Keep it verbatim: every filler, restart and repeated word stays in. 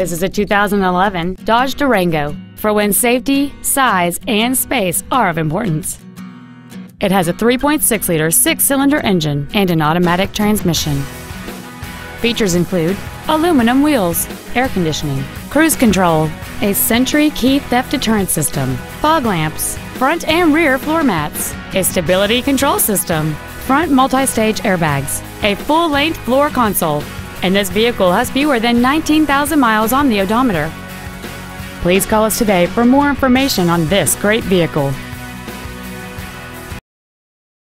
This is a two thousand eleven Dodge Durango for when safety, size, and space are of importance. It has a three point six liter six-cylinder engine and an automatic transmission. Features include aluminum wheels, air conditioning, cruise control, a Sentry key theft deterrent system, fog lamps, front and rear floor mats, a stability control system, front multi-stage airbags, a full-length floor console, and this vehicle has fewer than nineteen thousand miles on the odometer. Please call us today for more information on this great vehicle.